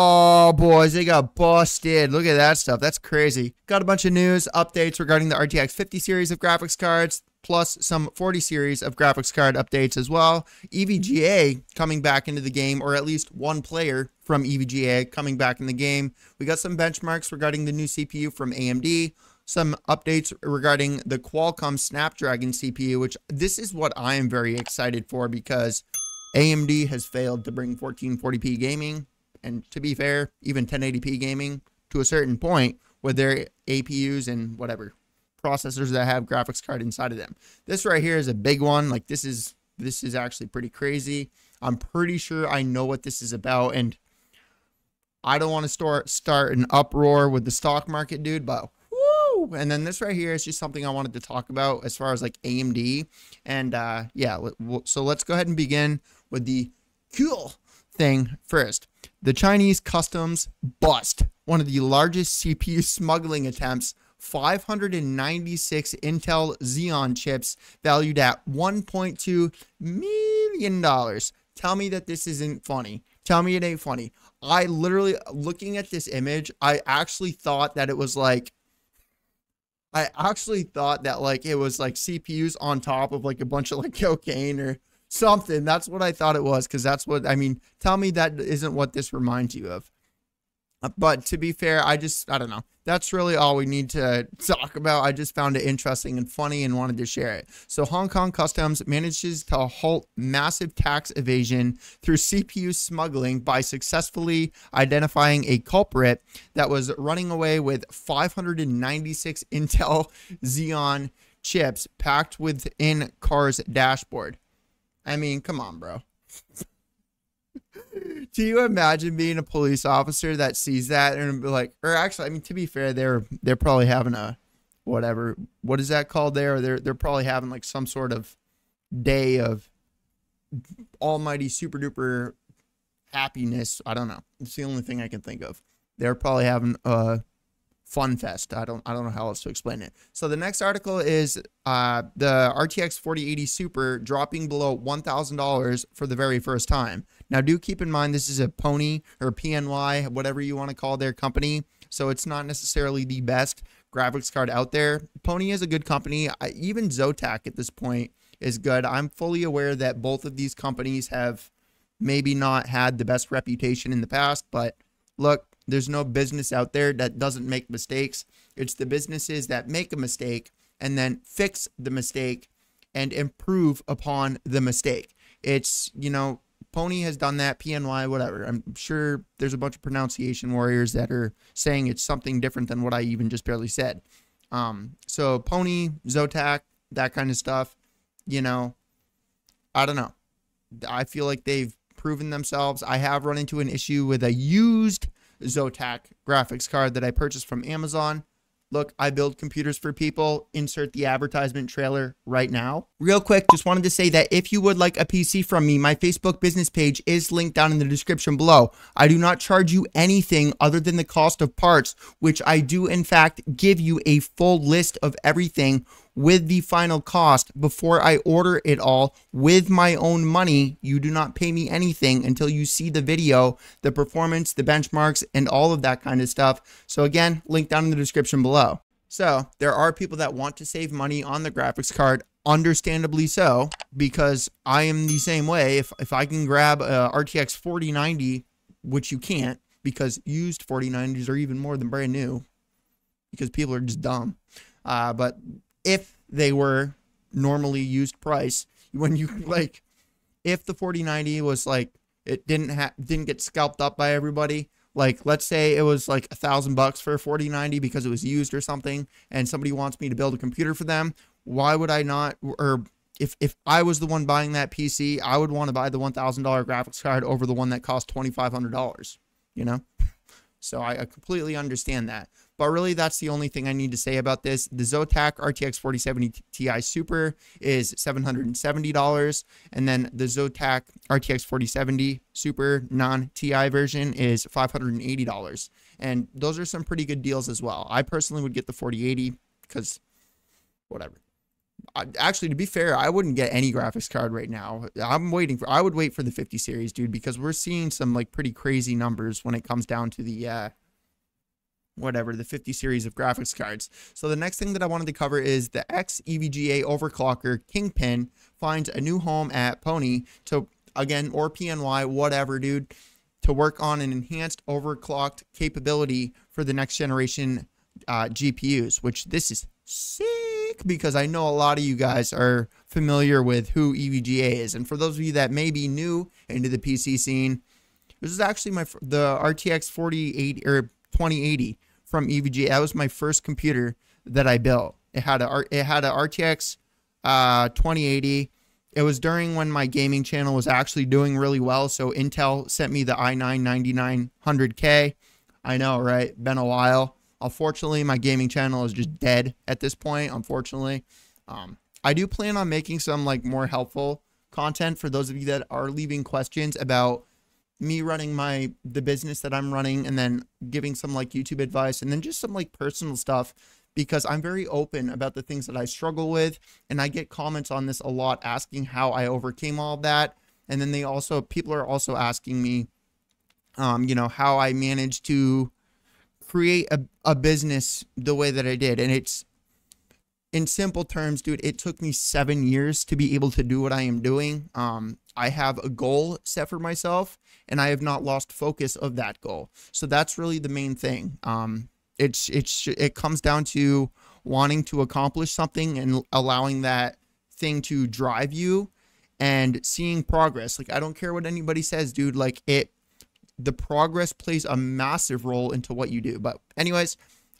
Oh, boys, they got busted. Look at that stuff. That's crazy. Got a bunch of news updates regarding the RTX 50 series of graphics cards, plus some 40 series of graphics card updates as well. EVGA coming back into the game, or at least one player from EVGA coming back in the game. We got some benchmarks regarding the new CPU from AMD. Some updates regarding the Qualcomm Snapdragon CPU, which this is what I am very excited for, because AMD has failed to bring 1440p gaming, and to be fair, even 1080p gaming to a certain point, with their APUs and whatever processors that have graphics card inside of them. This right here is a big one. Like, this is actually pretty crazy. I'm pretty sure I know what this is about, and I don't want to start an uproar with the stock market, dude, but woo! And then this right here is just something I wanted to talk about as far as like AMD, and yeah, so let's go ahead and begin with the cool thing first. The Chinese customs bust one of the largest CPU smuggling attempts, 596 Intel Xeon chips valued at $1.2 million. Tell me that this isn't funny. Tell me it ain't funny. I literally, looking at this image, I actually thought that it was like, it was like CPUs on top of like a bunch of like cocaine or something. That's what I thought it was, because that's what I mean. Tell me that isn't what this reminds you of. But to be fair, I don't know. That's really all we need to talk about. I just found it interesting and funny and wanted to share it. So Hong Kong Customs manages to halt massive tax evasion through CPU smuggling by successfully identifying a culprit that was running away with 596 Intel Xeon chips packed within car's dashboard. I mean, come on, bro. Do you imagine being a police officer that sees that and be like, or actually, I mean, to be fair, they're probably having a whatever, what is that called there? They're probably having like some sort of day of almighty super duper happiness. I don't know. It's the only thing I can think of. They're probably having a fun fest. I don't know how else to explain it. So the next article is the RTX 4080 Super dropping below $1,000 for the very first time. Now, do keep in mind, this is a Pony or PNY, whatever you want to call their company. So it's not necessarily the best graphics card out there. Pony is a good company. Even Zotac at this point is good. I'm fully aware that both of these companies have maybe not had the best reputation in the past, but look, there's no business out there that doesn't make mistakes. It's the businesses that make a mistake and then fix the mistake and improve upon the mistake. It's, you know, Pony has done that, PNY, whatever. I'm sure there's a bunch of pronunciation warriors that are saying it's something different than what I even just barely said. So Pony, Zotac, that kind of stuff, you know, I don't know. I feel like they've proven themselves. I have run into an issue with a used Zotac graphics card that I purchased from Amazon. Look, I build computers for people. Insert the advertisement trailer right now. Real quick, just wanted to say that if you would like a PC from me, my Facebook business page is linked down in the description below. I do not charge you anything other than the cost of parts, which I do in fact give you a full list of everything with the final cost before I order it all with my own money. You do not pay me anything until you see the video, the performance, the benchmarks, and all of that kind of stuff. So again, link down in the description below. So there are people that want to save money on the graphics card, understandably so, because I am the same way. If I can grab a RTX 4090, which you can't, because used 4090s are even more than brand new, because people are just dumb. But if they were normally used price, when you like, if the 4090 was like, it didn't get scalped up by everybody, like let's say it was like $1,000 for a 4090 because it was used or something, and somebody wants me to build a computer for them, why would I not, or if I was the one buying that PC, I would want to buy the $1,000 graphics card over the one that cost $2,500, you know? So I completely understand that. But really, that's the only thing I need to say about this. The Zotac RTX 4070 Ti Super is $770. And then the Zotac RTX 4070 Super non-Ti version is $580. And those are some pretty good deals as well. I personally would get the 4080 because whatever. actually, to be fair, I wouldn't get any graphics card right now. I would wait for the 50 series, dude, because we're seeing some like pretty crazy numbers when it comes down to the whatever, the 50 series of graphics cards. So the next thing that I wanted to cover is the ex-EVGA overclocker Kingpin finds a new home at Pony to, again, or PNY, whatever, dude, to work on an enhanced overclocked capability for the next generation GPUs, which this is sick because I know a lot of you guys are familiar with who EVGA is. And for those of you that may be new into the PC scene, this is actually the RTX 4080 or 2080 from EVGA. That was my first computer that I built. It had a RTX 2080. It was during when my gaming channel was actually doing really well, so Intel sent me the i9-9900K. I know, right? Been a while. Unfortunately, my gaming channel is just dead at this point, unfortunately. I do plan on making some like more helpful content for those of you that are leaving questions about me running the business that I'm running, and then giving some like YouTube advice, and then just some like personal stuff, because I'm very open about the things that I struggle with. And I get comments on this a lot asking how I overcame all that. And then people are also asking me, you know, how I managed to create a business the way that I did. And it's, in simple terms, dude, it took me 7 years to be able to do what I am doing. I have a goal set for myself, and I have not lost focus of that goal. So that's really the main thing. It comes down to wanting to accomplish something and allowing that thing to drive you and seeing progress. Like, I don't care what anybody says, dude, like the progress plays a massive role into what you do. But anyways,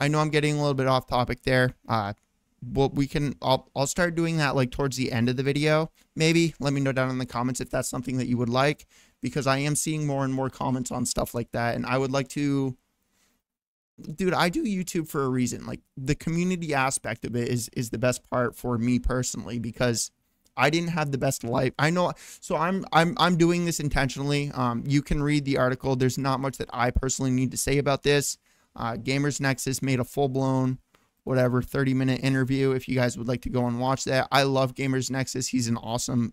I know I'm getting a little bit off topic there. But I'll start doing that like towards the end of the video. Maybe let me know down in the comments if that's something that you would like, because I am seeing more and more comments on stuff like that. And I would like to, dude, I do YouTube for a reason. Like, the community aspect of it is the best part for me personally, because I didn't have the best life. I know. So I'm doing this intentionally. You can read the article. There's not much that I personally need to say about this. Gamers Nexus made a full blown, whatever, 30-minute interview. If you guys would like to go and watch that, I love Gamers Nexus. He's one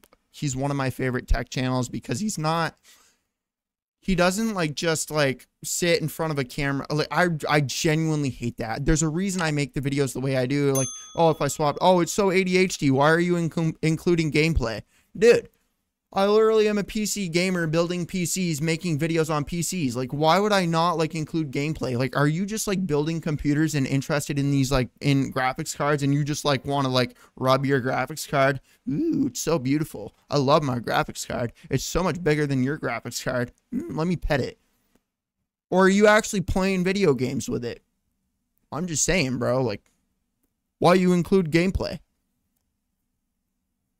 of my favorite tech channels, because he doesn't like just like sit in front of a camera. Like, I genuinely hate that. There's a reason I make the videos the way I do. Like, oh, if I swap, oh, it's so ADHD. Why are you including gameplay? Dude, I literally am a PC gamer building PCs, making videos on PCs. Like, why would I not like include gameplay? Like, are you just like building computers and interested in these like in graphics cards, and you just like want to like rub your graphics card? Ooh, it's so beautiful. I love my graphics card. It's so much bigger than your graphics card. Let me pet it. Or are you actually playing video games with it? I'm just saying, bro, like, why you include gameplay?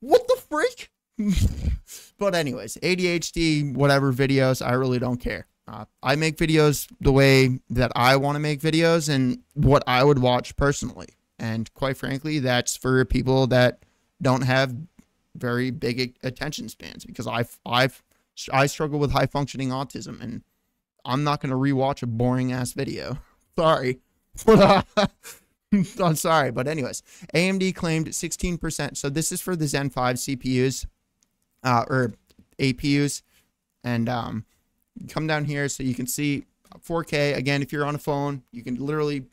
What the freak? But anyways, ADHD, whatever videos, I really don't care. I make videos the way that I want to make videos and what I would watch personally. And quite frankly, that's for people that don't have very big attention spans, because I struggle with high functioning autism, and I'm not going to rewatch a boring ass video. Sorry. I'm sorry. But anyways, AMD claimed 16%. So this is for the Zen 5 CPUs. Or APUs, and come down here so you can see 4K. Again, if you're on a phone, you can literally,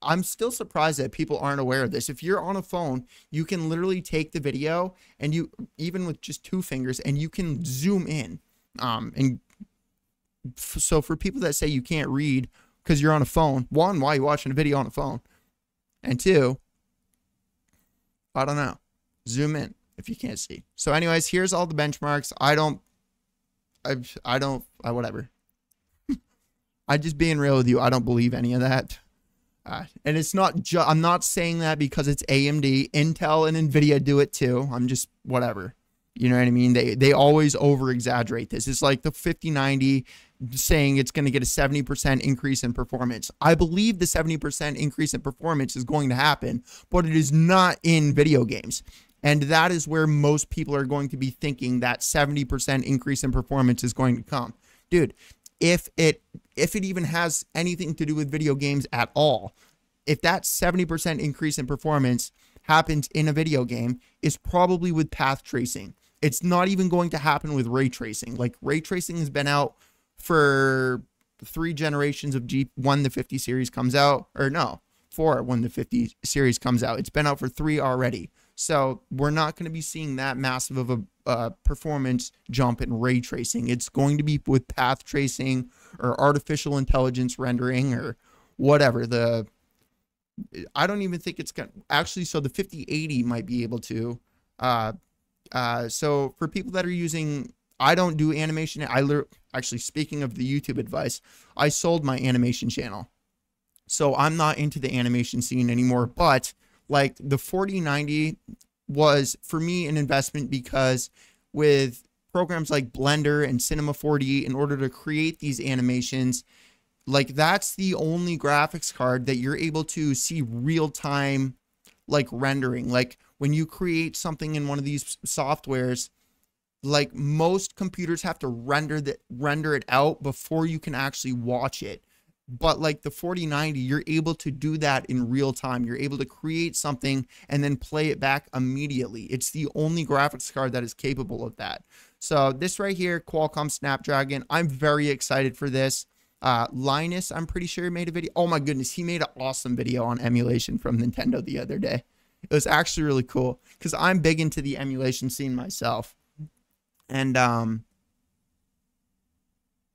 I'm still surprised that people aren't aware of this. If you're on a phone, you can literally take the video, and you, even with just two fingers, and you can zoom in. So for people that say you can't read because you're on a phone, one, why are you watching a video on a phone? And two, I don't know, zoom in if you can't see. So anyways, here's all the benchmarks. Whatever. I just being real with you. I don't believe any of that. And it's not just, I'm not saying that because it's AMD. Intel and Nvidia do it too. I'm just, whatever. You know what I mean? They always over exaggerate this. It's like the 5090 saying it's going to get a 70% increase in performance. I believe the 70% increase in performance is going to happen, but it is not in video games. And that is where most people are going to be thinking that 70% increase in performance is going to come. Dude, if it even has anything to do with video games at all, if that 70% increase in performance happens in a video game is probably with path tracing. It's not even going to happen with ray tracing. Like, ray tracing has been out for 3 generations of GPUs when the 50 series comes out, or no, 4 when the 50 series comes out. It's been out for 3 already. So we're not going to be seeing that massive of a performance jump in ray tracing. It's going to be with path tracing or artificial intelligence rendering or whatever. The, I don't even think it's going to, actually, so the 5080 might be able to, so for people that are using, I don't do animation. Actually, speaking of the YouTube advice, I sold my animation channel. So I'm not into the animation scene anymore, but like the 4090 was for me an investment, because with programs like Blender and Cinema 4D, in order to create these animations, like that's the only graphics card that you're able to see real time, like rendering. Like when you create something in one of these softwares, like most computers have to render it out before you can actually watch it. But like the 4090, you're able to do that in real time. You're able to create something and then play it back immediately. It's the only graphics card that is capable of that. So this right here, Qualcomm Snapdragon, I'm very excited for this. Linus, I'm pretty sure, made a video. Oh my goodness, he made an awesome video on emulation from Nintendo the other day. It was actually really cool because I'm big into the emulation scene myself. And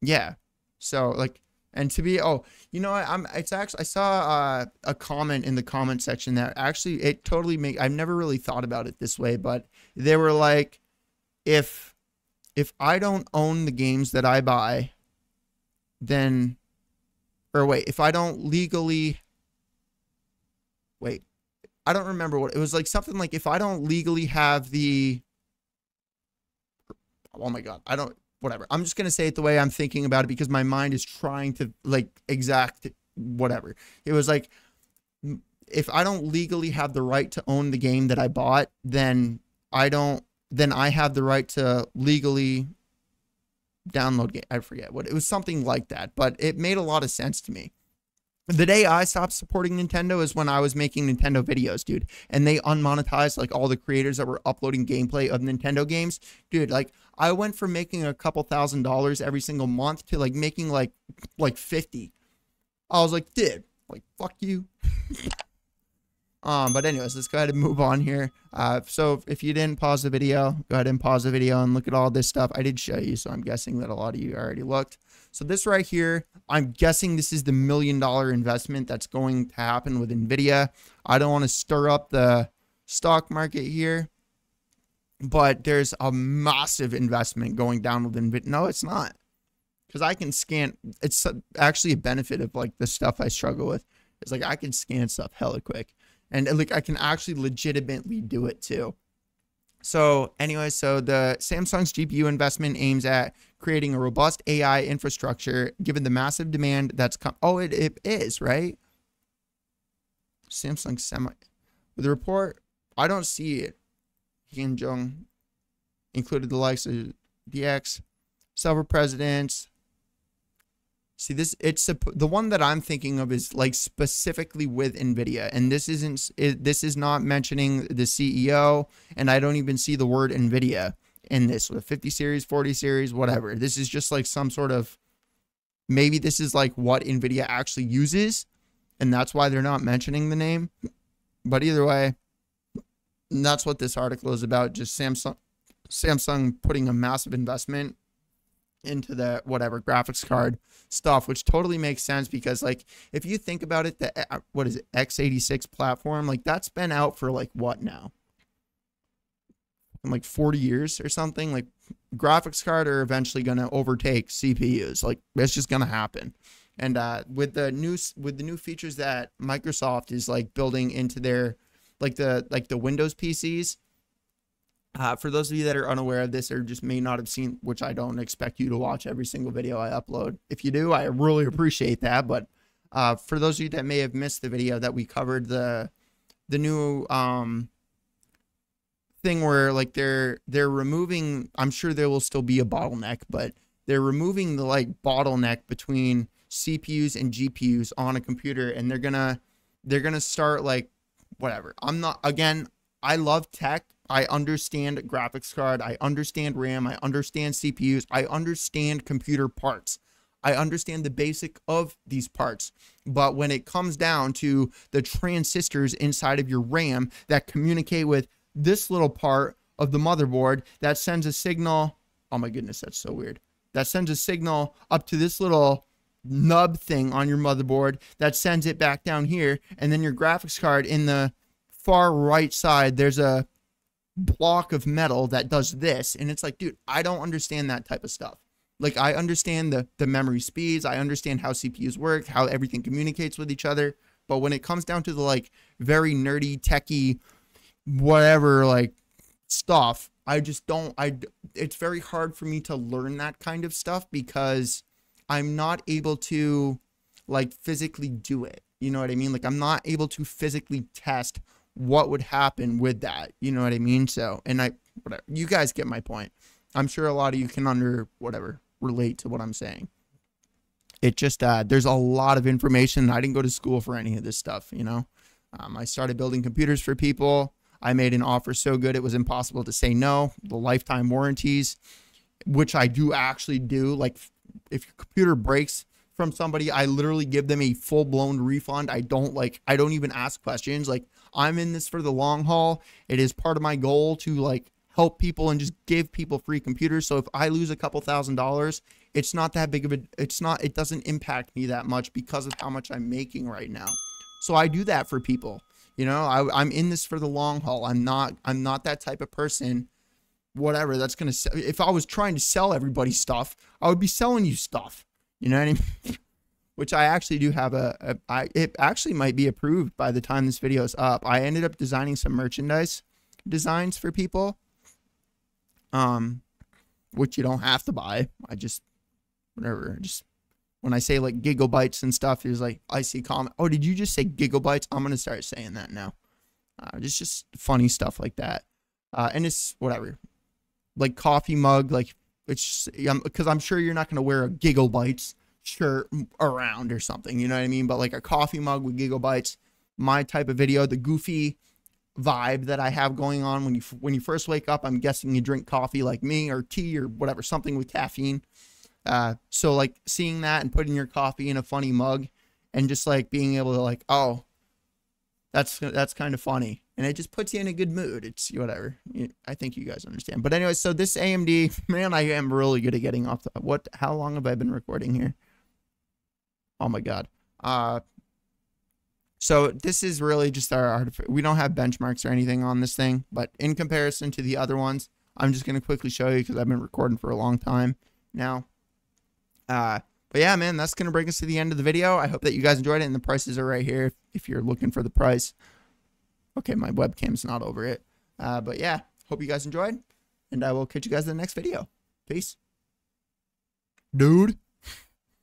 yeah, so like, and to be, oh, you know what, it's actually, I saw a comment in the comment section that actually, it totally made, I've never really thought about it this way, but they were like, if I don't own the games that I buy, then, or wait, if I don't legally, wait, I don't remember what, it was like something like, if I don't legally have the, oh my God, I don't, whatever. I'm just going to say it the way I'm thinking about it because my mind is trying to like exact whatever. It was like, if I don't legally have the right to own the game that I bought, then I don't, then I have the right to legally download game. I forget what, it was something like that, but it made a lot of sense to me. The day I stopped supporting Nintendo is when I was making Nintendo videos, dude. And they unmonetized like all the creators that were uploading gameplay of Nintendo games. Dude, like I went from making a couple $1,000s every single month to like making like 50. I was like, dude, like fuck you. But anyways, let's go ahead and move on here. So if you didn't pause the video, go ahead and pause the video and look at all this stuff. I did show you, so I'm guessing that a lot of you already looked. So this right here, I'm guessing this is the $1 million investment that's going to happen with Nvidia. I don't want to stir up the stock market here, but there's a massive investment going down with Nvidia. No, it's not, because I can scan. It's actually a benefit of like the stuff I struggle with. It's like I can scan stuff hella quick, and like I can actually legitimately do it too. So anyway, so the Samsung's GPU investment aims at creating a robust AI infrastructure, given the massive demand that's come. Oh, it is, right? Samsung Semi. With the report, I don't see it. Kim Jong included the likes of DX, several presidents. See this, it's the one that I'm thinking of is like specifically with Nvidia, and this isn't. This is not mentioning the CEO, and I don't even see the word Nvidia in this. With 50 series, 40 series, whatever. This is just like some sort of, maybe this is like what Nvidia actually uses, and that's why they're not mentioning the name. But either way, that's what this article is about. Just Samsung putting a massive investment into the whatever graphics card stuff, which totally makes sense because like if you think about it, the what is it, x86 platform, like that's been out for like what now, in like 40 years or something. Like graphics card are eventually going to overtake CPUs. Like it's just going to happen. And with the new features that Microsoft is like building into their like the Windows PCs. For those of you that are unaware of this or just may not have seen, which I don't expect you to watch every single video I upload. If you do, I really appreciate that. But for those of you that may have missed the video that we covered, the new thing where like they're removing, I'm sure there will still be a bottleneck, but they're removing the like bottleneck between CPUs and GPUs on a computer, and they're gonna start like whatever. I'm not, again, I love tech. I understand graphics card. I understand RAM. I understand CPUs. I understand computer parts. I understand the basic of these parts. But when it comes down to the transistors inside of your RAM that communicate with this little part of the motherboard that sends a signal. Oh my goodness, that's so weird. That sends a signal up to this little nub thing on your motherboard that sends it back down here. And then your graphics card in the far right side, there's a block of metal that does this. And it's like, dude, I don't understand that type of stuff. Like, I understand the memory speeds. I understand how CPUs work, how everything communicates with each other. But when it comes down to the, like, very nerdy, techie, whatever, like, stuff, I just don't, it's very hard for me to learn that kind of stuff because I'm not able to, like, physically do it. You know what I mean? Like, I'm not able to physically test what would happen with that. You know what I mean? So, and whatever. You guys get my point. I'm sure a lot of you can relate to what I'm saying. It just, there's a lot of information. I didn't go to school for any of this stuff, you know. I started building computers for people. I made an offer so good it was impossible to say no. The lifetime warranties, which I do actually do. Like, if your computer breaks from somebody, I literally give them a full-blown refund. I don't even ask questions. Like, I'm in this for the long haul. It is part of my goal to, like, help people and just give people free computers. So if I lose a couple $1,000, it's not that big of a, it doesn't impact me that much because of how much I'm making right now. So I do that for people. You know, I'm in this for the long haul. I'm not that type of person, whatever, that's going to, if I was trying to sell everybody stuff, I would be selling you stuff. You know what I mean? Which I actually do have it actually might be approved by the time this video is up. I ended up designing some merchandise designs for people. Which you don't have to buy. I just, whatever. Just when I say like gigabytes and stuff, it was like, I see comment. Oh, did you just say gigabytes? I'm going to start saying that now. It's just funny stuff like that. And it's whatever, like coffee mug, like it's just, because I'm sure you're not going to wear a gigabytes shirt around or something. You know what I mean? But like a coffee mug with gigabytes, my type of video, the goofy vibe that I have going on when you first wake up. I'm guessing you drink coffee like me, or tea, or whatever, something with caffeine. So like seeing that and putting your coffee in a funny mug and just like being able to like, oh, that's kind of funny, and it just puts you in a good mood. It's whatever. I think you guys understand. But anyway, so this AMD, man, I am really good at getting off the, what, how long have I been recording here? Oh my god. So this is really just our, we don't have benchmarks or anything on this thing, but in comparison to the other ones, I'm just going to quickly show you because I've been recording for a long time now. But yeah, man, that's going to bring us to the end of the video. I hope that you guys enjoyed it, and the prices are right here if you're looking for the price. Okay, my webcam's not over it. But yeah, hope you guys enjoyed, and I will catch you guys in the next video. Peace. Dude.